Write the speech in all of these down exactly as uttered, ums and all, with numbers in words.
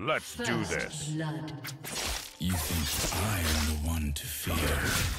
Let's First do this. Blood. You think I am the one to fear?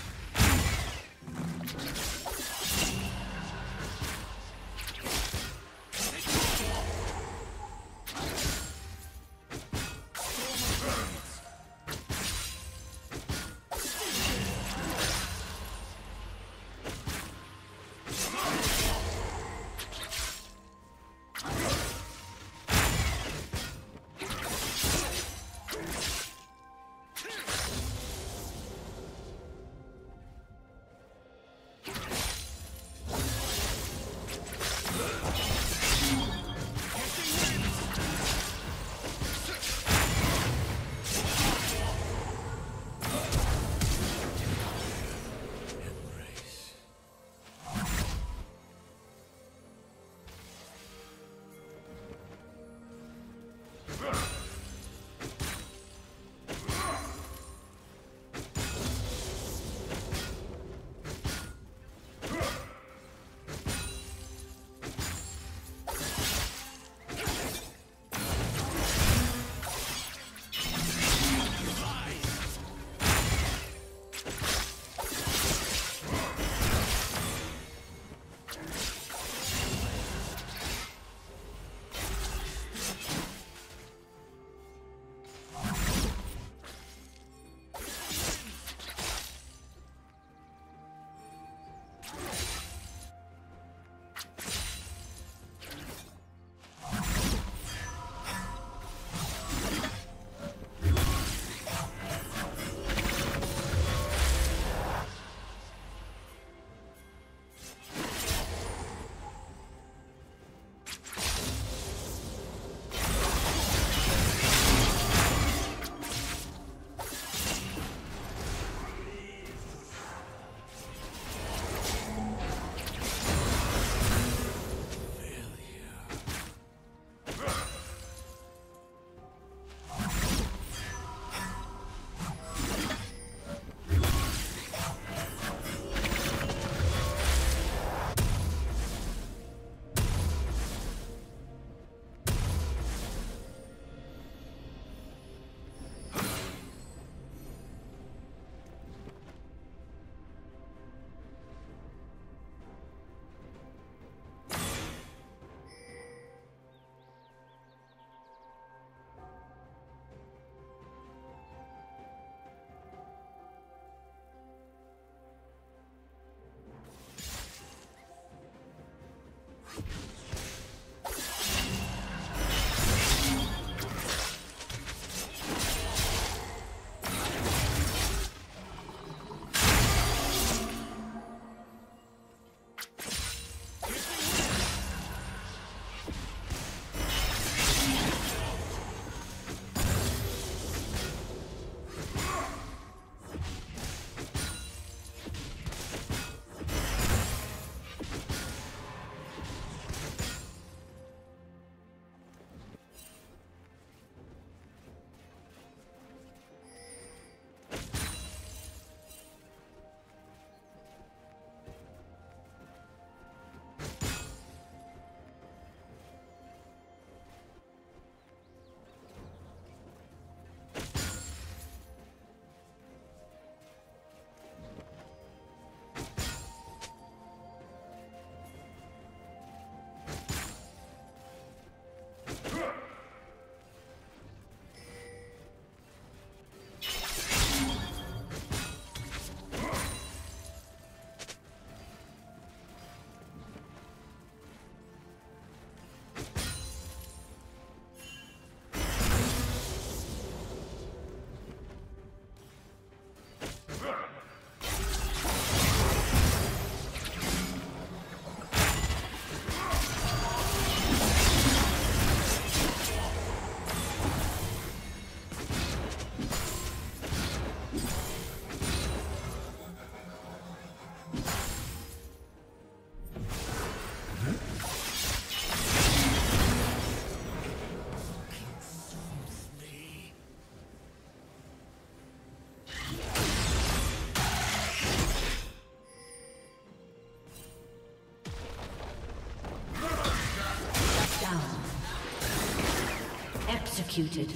Executed.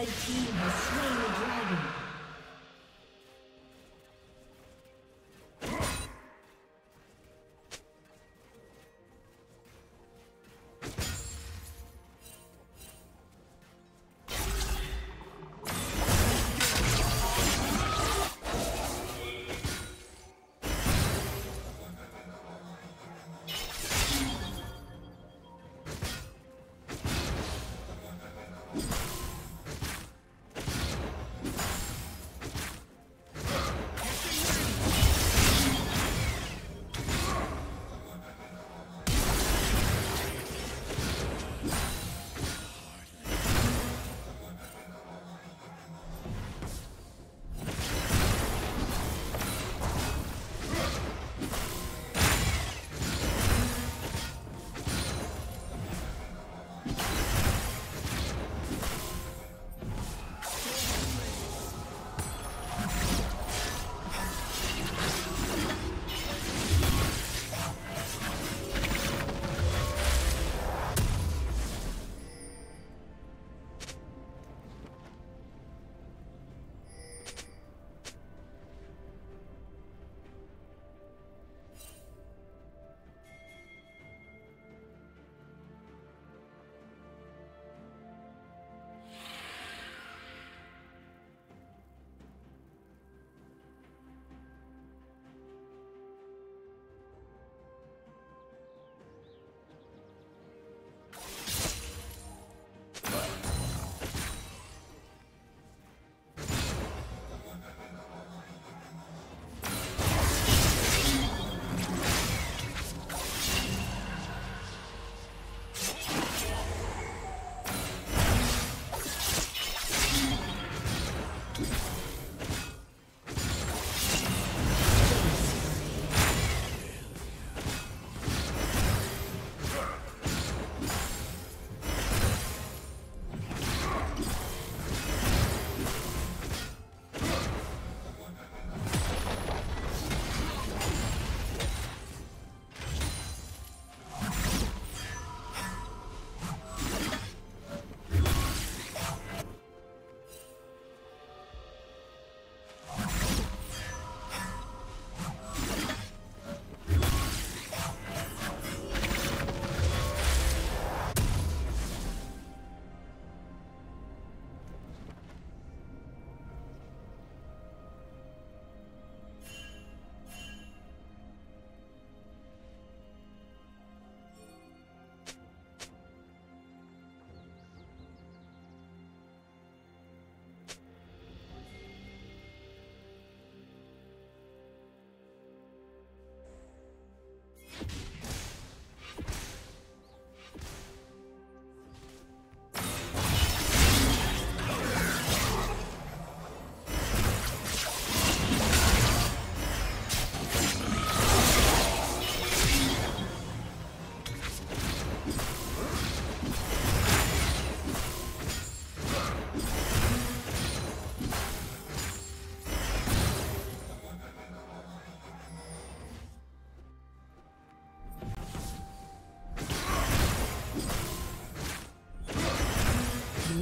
Red team has slain the dragon.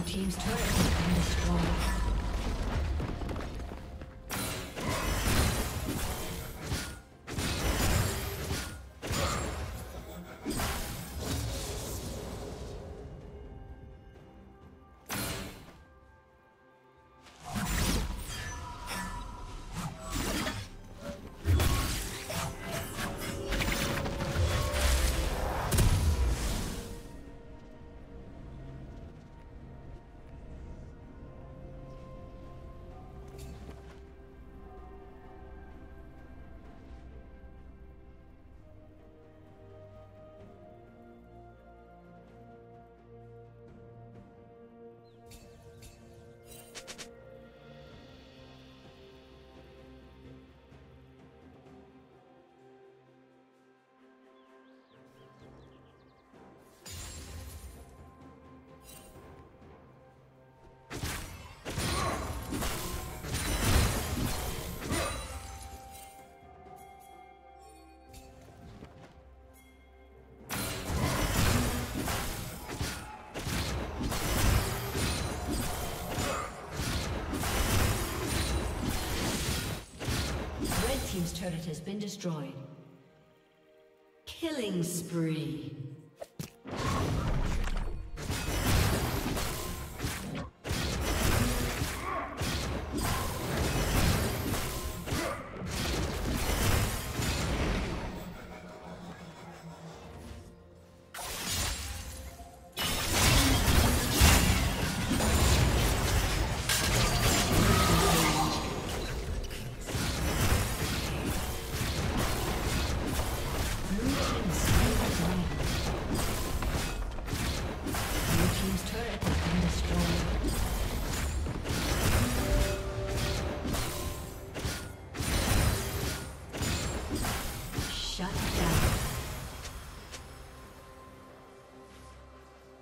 Team's turret has been destroyed. team's turret has been destroyed. Killing spree.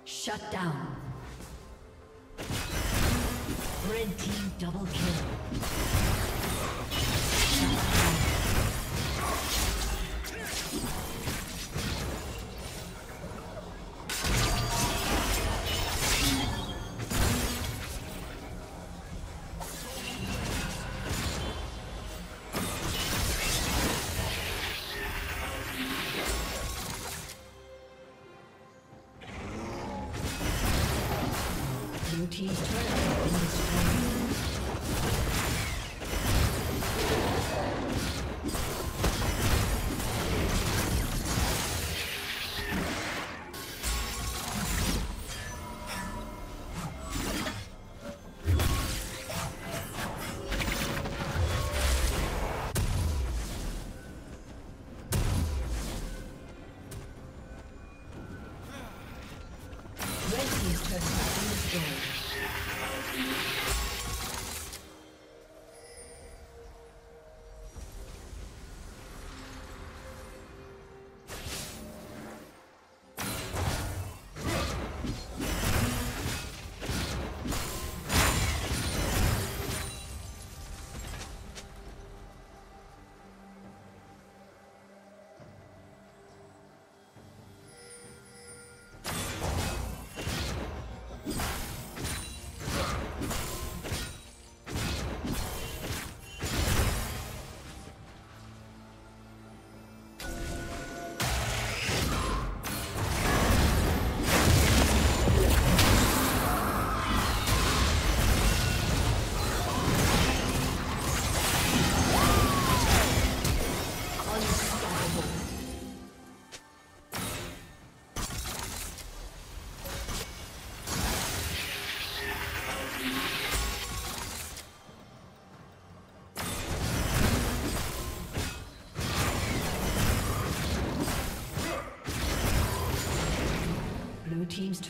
Shut down. Red team double kill. Shut down. Team's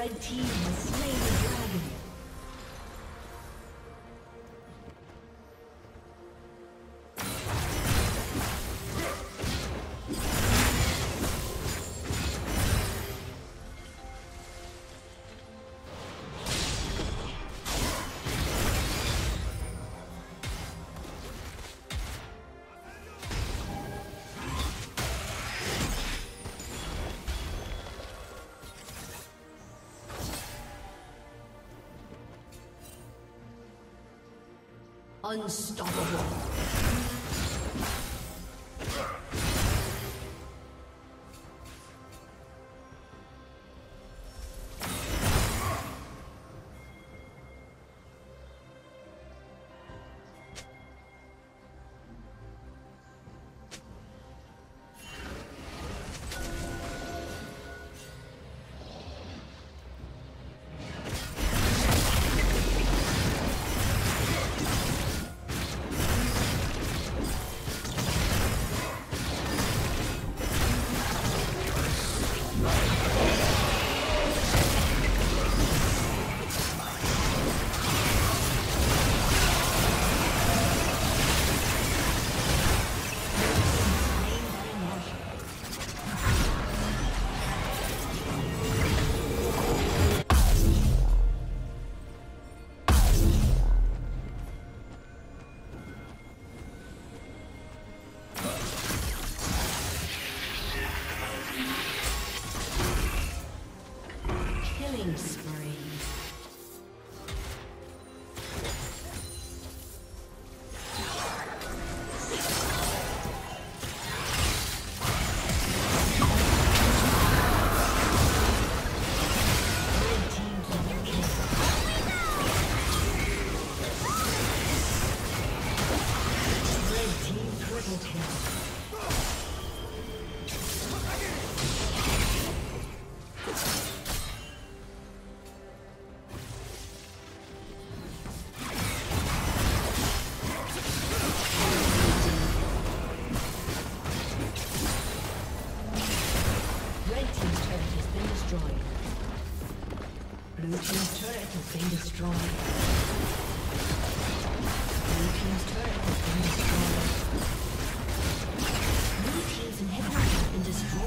Red team has slain the dragon. Unstoppable. Blue team's turret has been destroyed. Blue team's turret has been destroyed. Blue team's inhibitor has been destroyed.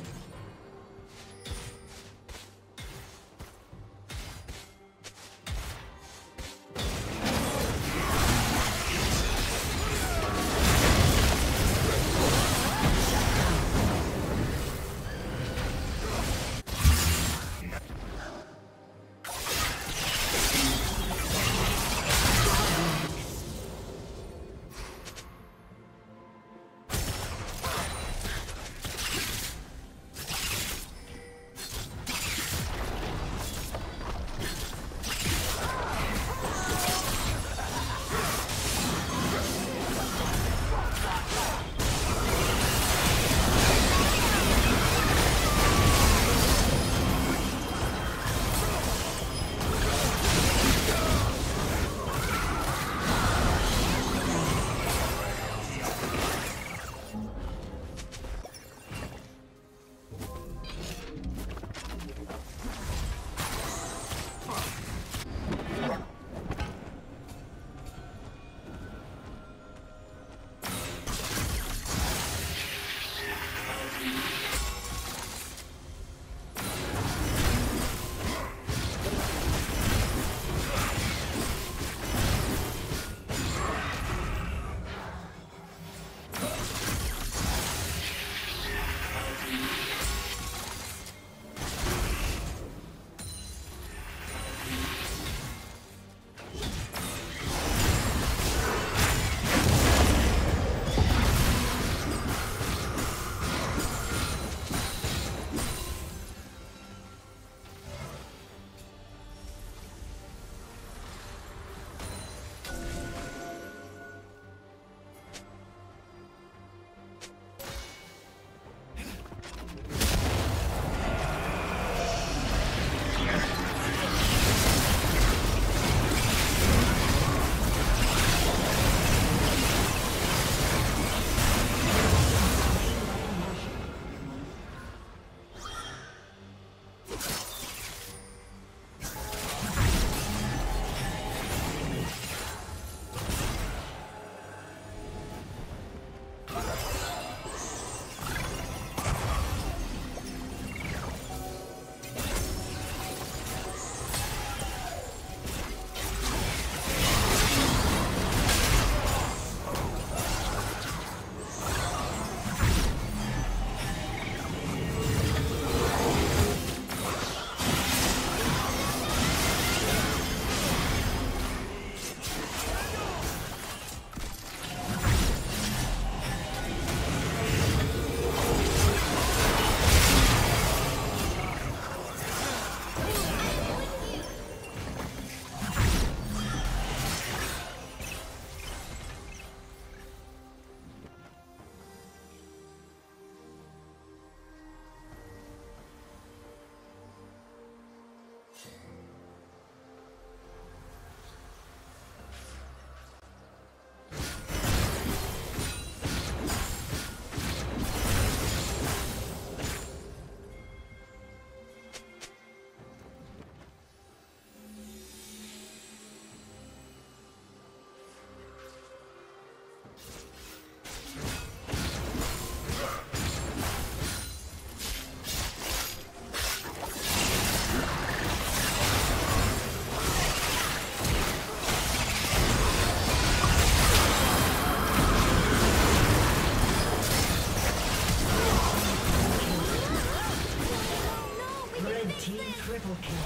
Triple kill.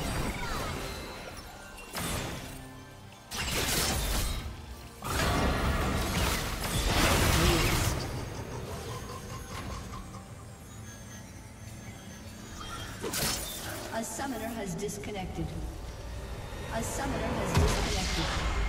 A summoner has disconnected. A summoner has disconnected.